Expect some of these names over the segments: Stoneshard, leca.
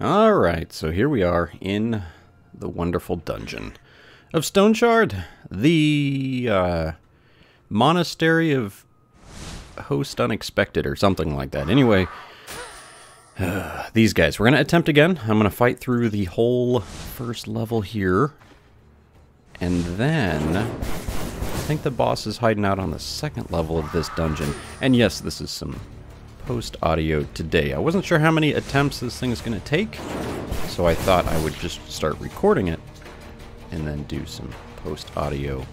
Alright, so here we are in the wonderful dungeon of Stoneshard, the monastery of Host Unexpected or something like that. Anyway, these guys, we're going to attempt again. I'm going to fight through the whole first level here. And then, I think the boss is hiding out on the second level of this dungeon. And yes, this is some post audio today. I wasn't sure how many attempts this thing is going to take, so I thought I would just start recording it and then do some post audio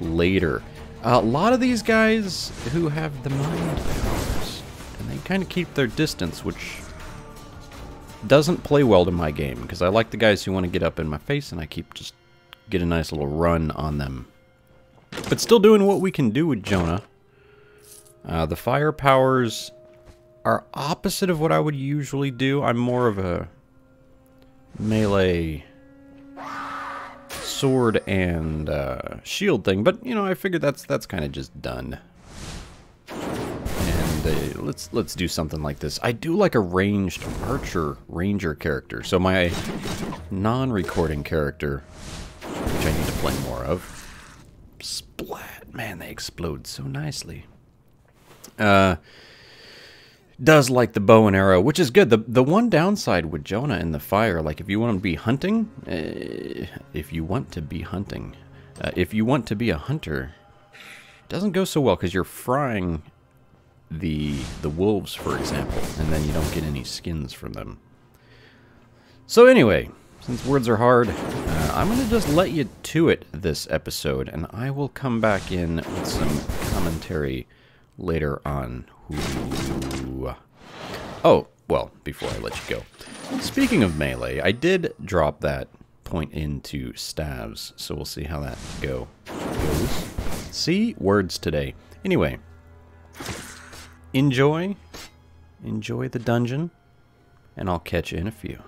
later. A lot of these guys who have the mind powers, and they kind of keep their distance, which doesn't play well to my game, because I like the guys who want to get up in my face, and I keep just get a nice little run on them. But still doing what we can do with Jonah. The fire powers are opposite of what I would usually do. I'm more of a melee sword and shield thing. But, you know, I figured that's kind of just done. And let's do something like this. I do like a ranged ranger character. So my non-recording character, which I need to play more of. Splat! Man, they explode so nicely. Does like the bow and arrow, which is good. The one downside with Jonah and the fire, like if you want to be a hunter, it doesn't go so well because you're frying the wolves, for example, and then you don't get any skins from them. So anyway, since words are hard, I'm going to just let you to it this episode, and I will come back in with some commentary later on. Ooh. Oh, well, before I let you go. Speaking of melee, I did drop that point into staves, so we'll see how that goes. See? Words today. Anyway, enjoy the dungeon, and I'll catch you in a few.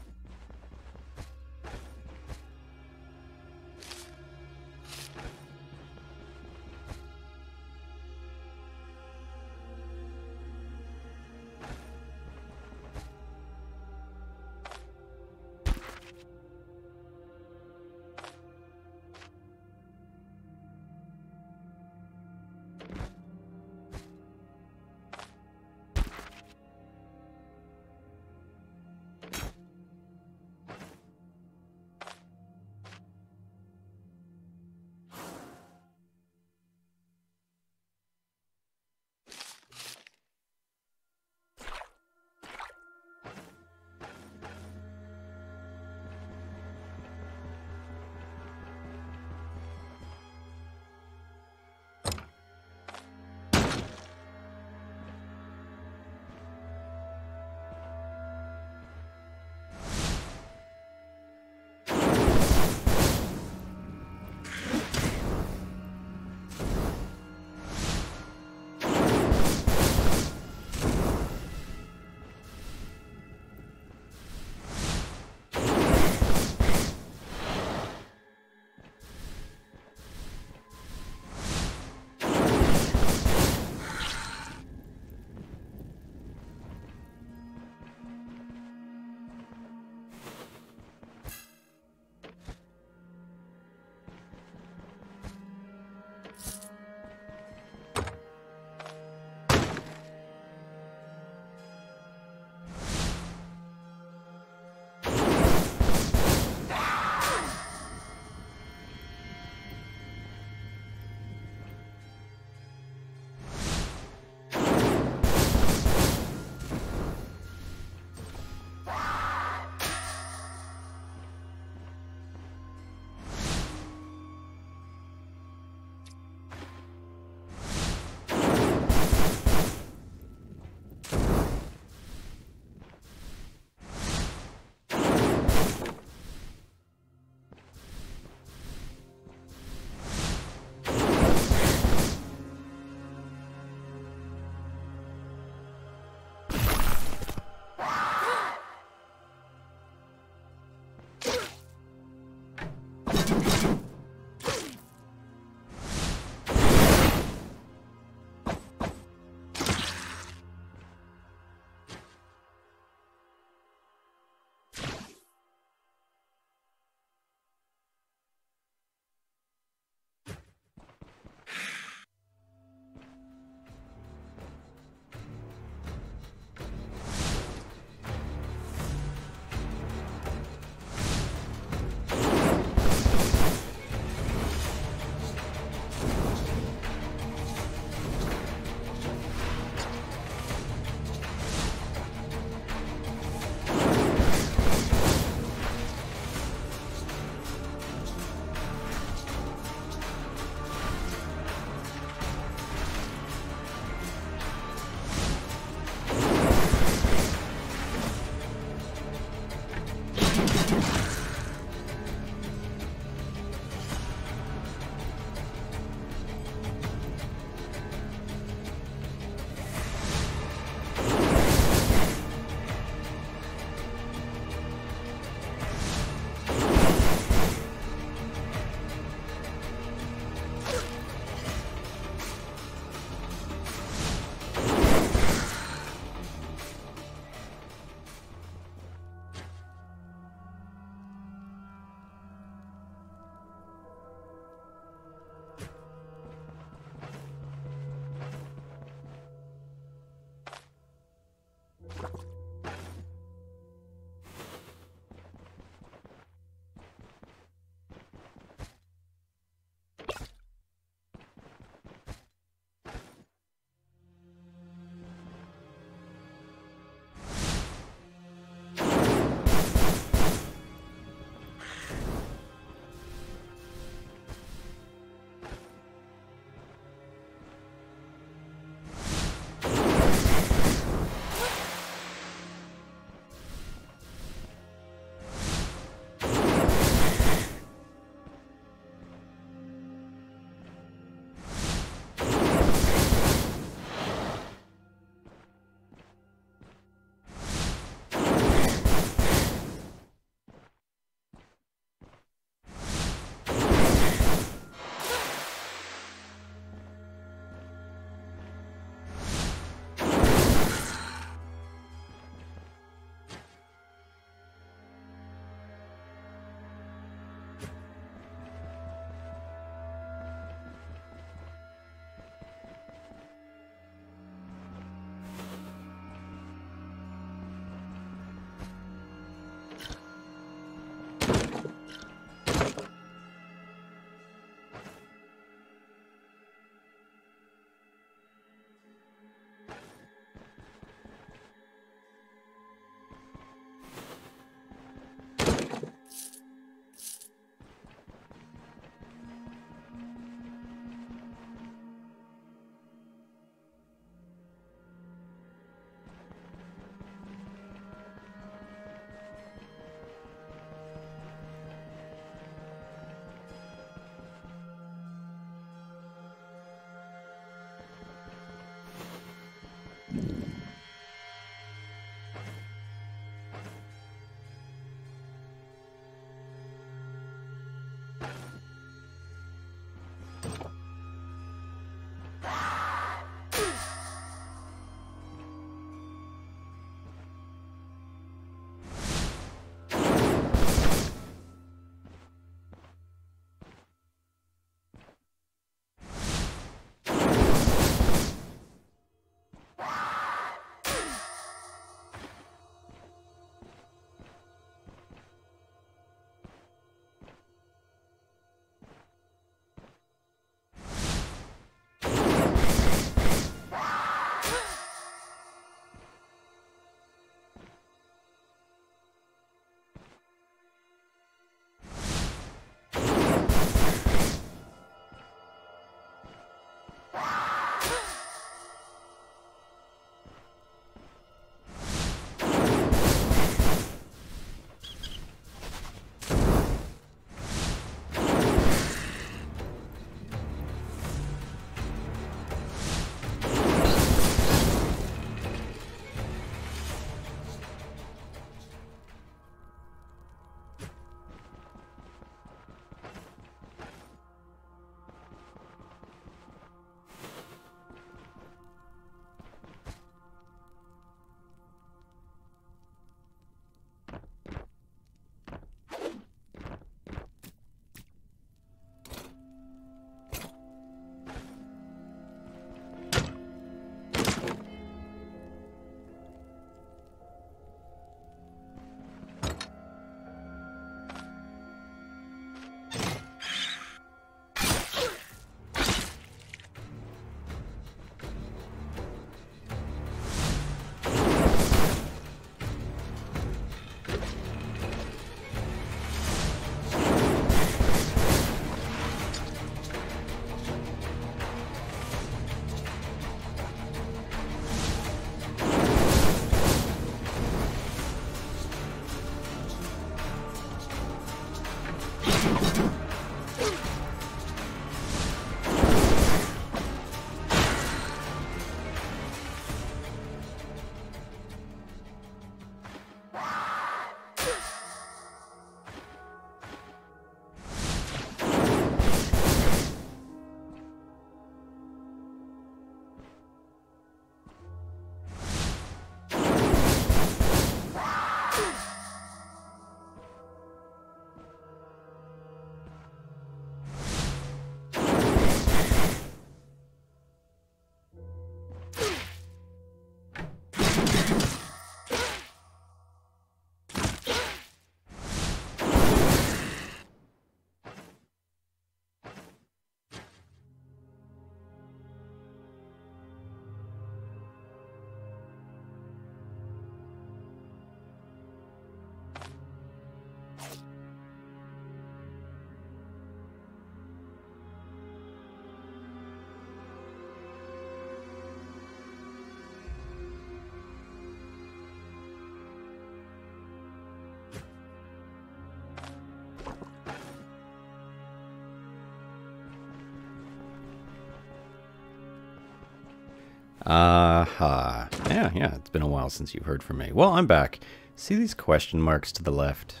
Aha. Yeah, it's been a while since you've heard from me. Well, I'm back. See these question marks to the left?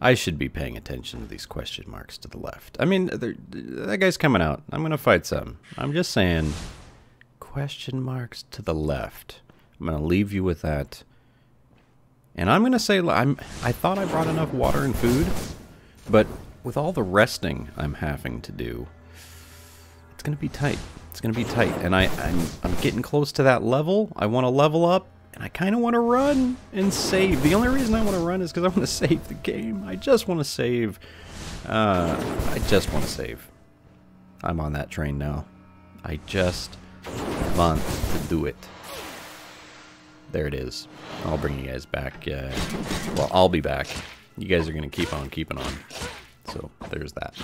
I should be paying attention to these question marks to the left. I mean, that guy's coming out. I'm gonna fight some. I'm just saying, question marks to the left. I'm gonna leave you with that. And I'm gonna say, I thought I brought enough water and food, but with all the resting I'm having to do, it's gonna be tight. It's gonna be tight, and I'm getting close to that level. I want to level up. And I kind of want to run and save. The only reason I want to run is because I want to save the game. I just want to save. I just want to save. I'm on that train now. I just want to do it. There it is. I'll bring you guys back. Well, I'll be back. You guys are going to keep on keeping on. So there's that.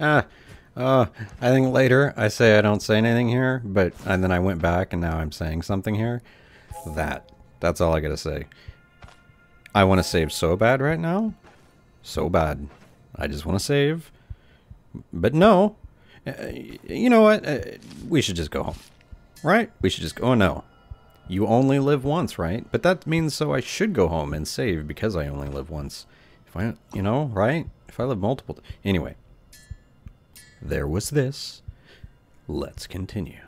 I think later I say I don't say anything here, but and then I went back and now I'm saying something here. That's all I gotta say. I want to save so bad right now. So bad. I just want to save. But no. You know what? We should just go home. Right? We should just go. Oh no. You only live once, right? But that means so I should go home and save because I only live once. If I, you know, right? If I live multiple. Anyway. There was this. Let's continue.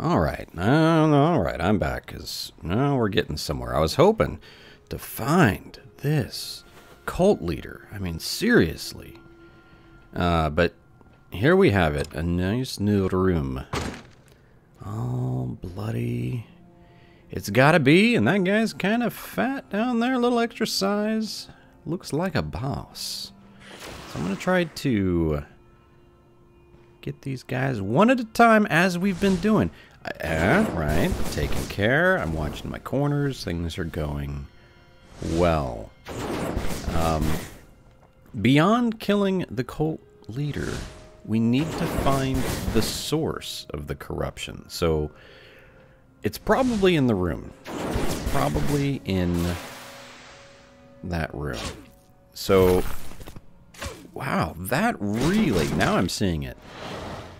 Alright, alright, I'm back, because now we're getting somewhere. I was hoping to find this cult leader. I mean, seriously. But here we have it, a nice new room. Oh, bloody. It's gotta be, and that guy's kind of fat down there, a little extra size. Looks like a boss. So I'm gonna try to get these guys one at a time as we've been doing. Right, taking care. I'm watching my corners. Things are going well. Beyond killing the cult leader, we need to find the source of the corruption. So it's probably in the room. It's probably in that room. So, wow, that really, now I'm seeing it.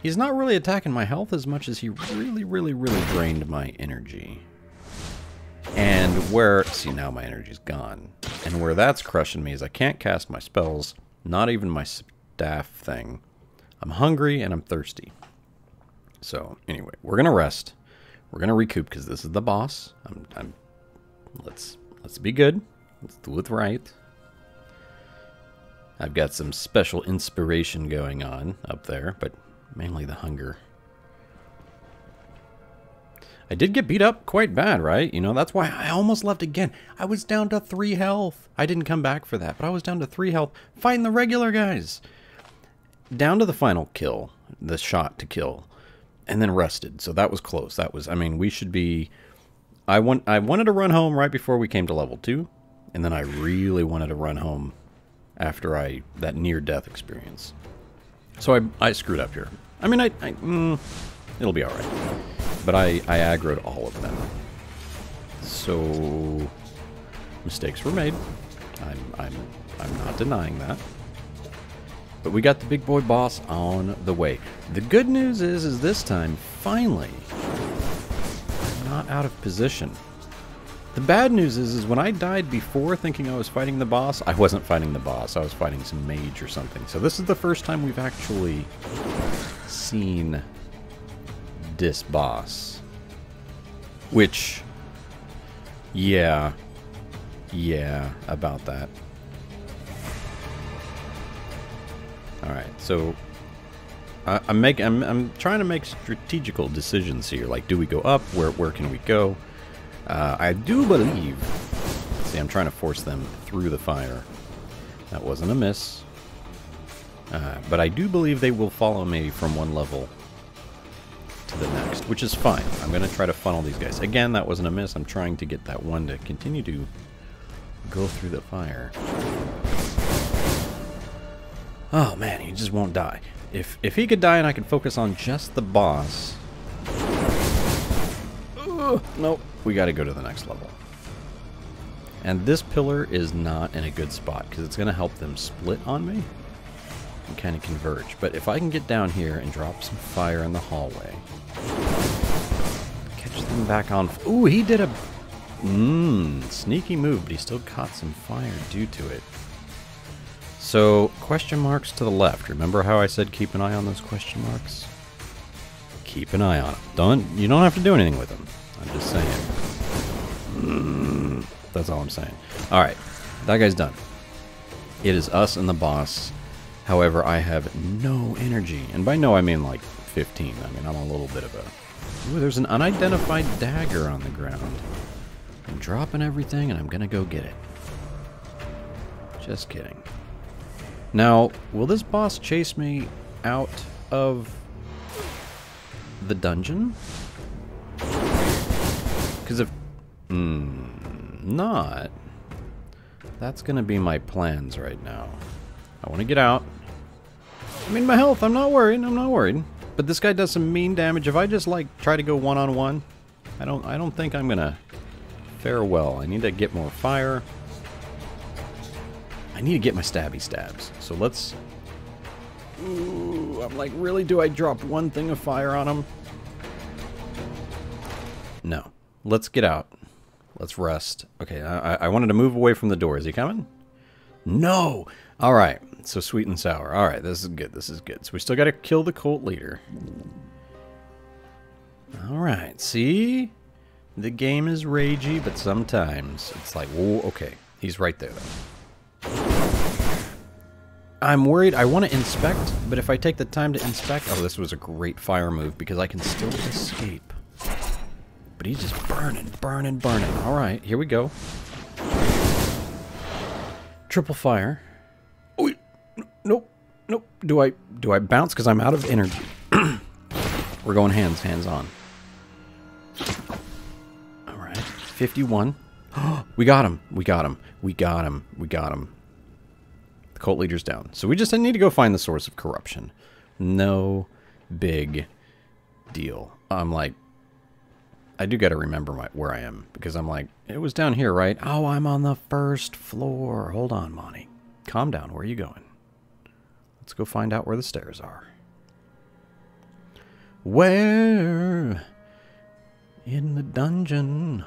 He's not really attacking my health as much as he really drained my energy. And where, see, now my energy's gone. And where that's crushing me is I can't cast my spells, not even my staff thing. I'm hungry and I'm thirsty. So anyway, we're gonna rest. We're gonna recoup because this is the boss. Let's be good. Let's do it right. I've got some special inspiration going on up there, but mainly the hunger. I did get beat up quite bad, right? You know, that's why I almost left again. I was down to 3 health. I didn't come back for that, but I was down to 3 health fighting the regular guys. Down to the final kill, the shot to kill, and then rested. So that was close. That was, I mean, we should be... I wanted to run home right before we came to level 2, and then I really wanted to run home after that near-death experience. So I screwed up here. I mean, it'll be all right. But I aggroed all of them. So mistakes were made. I'm not denying that. But we got the big boy boss on the way. The good news is this time, finally, I'm not out of position. The bad news is when I died before thinking I was fighting the boss, I wasn't fighting the boss, I was fighting some mage or something. So this is the first time we've actually seen this boss. Which, yeah, about that. Alright, so I'm trying to make strategical decisions here. Like, do we go up? Where can we go? I do believe... See, I'm trying to force them through the fire. That wasn't a miss. But I do believe they will follow me from one level to the next, which is fine. I'm going to try to funnel these guys. Again, that wasn't a miss. I'm trying to get that one to continue to go through the fire. Oh, man, he just won't die. If he could die and I could focus on just the boss... Nope. We got to go to the next level. And this pillar is not in a good spot because it's going to help them split on me and kind of converge. But if I can get down here and drop some fire in the hallway, catch them back on. Ooh, he did a sneaky move, but he still caught some fire due to it. So question marks to the left. Remember how I said keep an eye on those question marks? Keep an eye on them. You don't have to do anything with them. I'm just saying. That's all I'm saying. Alright, that guy's done. It is us and the boss. However, I have no energy. And by no, I mean like 15. I mean, I'm a little bit of a... Ooh, there's an unidentified dagger on the ground. I'm dropping everything and I'm going to go get it. Just kidding. Now, will this boss chase me out of the dungeon? Because if not, that's going to be my plans right now. I want to get out. I mean, my health, I'm not worried. But this guy does some mean damage. If I just, like, try to go one-on-one, I don't think I'm going to fare well. I need to get more fire. I need to get my stabby stabs. So let's... Ooh, I'm like, really? Do I drop one thing of fire on him? No. Let's get out. Let's rest. Okay, I wanted to move away from the door. Is he coming? No! Alright, so sweet and sour. Alright, this is good. This is good. So we still gotta kill the cult leader. Alright, see? The game is ragey, but sometimes it's like, whoa, okay. He's right there, though. I'm worried. I want to inspect, but if I take the time to inspect... Oh, this was a great fire move, because I can still escape. But he's just burning. All right, here we go. Triple fire. Oh, nope. Do I bounce? Because I'm out of energy. We're going hands on. All right, 51. We got him. The cult leader's down. So we just need to go find the source of corruption. No big deal. I'm like... I do got to remember where I am, because I'm like, it was down here, right? Oh, I'm on the first floor. Hold on, Monty. Calm down. Where are you going? Let's go find out where the stairs are. Where in the dungeon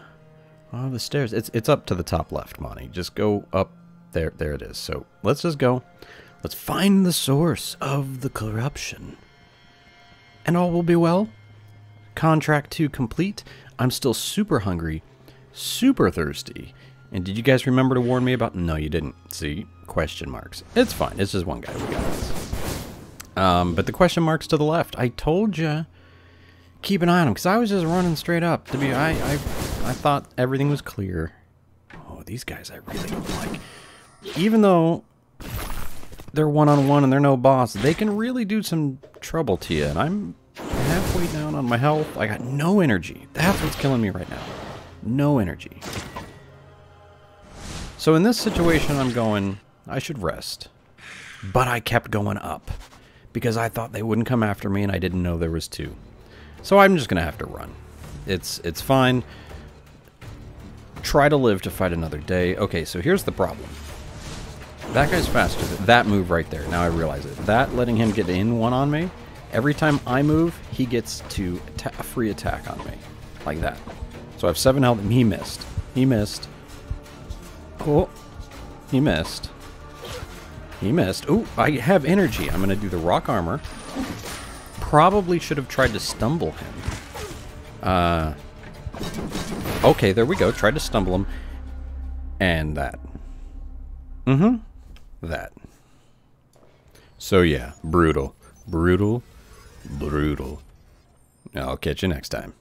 are the stairs? It's up to the top left, Monty. Just go up there. There it is. So let's just go. Let's find the source of the corruption. And all will be well. Contract 2 complete. I'm still super hungry, super thirsty. And did you guys remember to warn me about... No, you didn't. See? Question marks. It's fine. It's just one guy. We got this. But the question marks to the left. I told you. keep an eye on them, because I was just running straight up. To be, I thought everything was clear. Oh, these guys I really don't like. Even though they're one-on-one and they're no boss, they can really do some trouble to you. And I'm halfway down on my health. I got no energy. That's what's killing me right now. No energy. So in this situation, I'm going, I should rest. But I kept going up because I thought they wouldn't come after me and I didn't know there was two. So I'm just going to have to run. It's fine. Try to live to fight another day. Okay, so here's the problem. That guy's faster. That move right there. Now I realize it. That letting him get in one on me. Every time I move, he gets to a free attack on me. Like that. So I have 7 health and he missed. He missed. Oh. He missed. He missed. Ooh, I have energy. I'm going to do the rock armor. Probably should have tried to stumble him. Okay, there we go. Tried to stumble him. And that. Mm-hmm. That. So yeah, brutal. Brutal. Brutal. I'll catch you next time.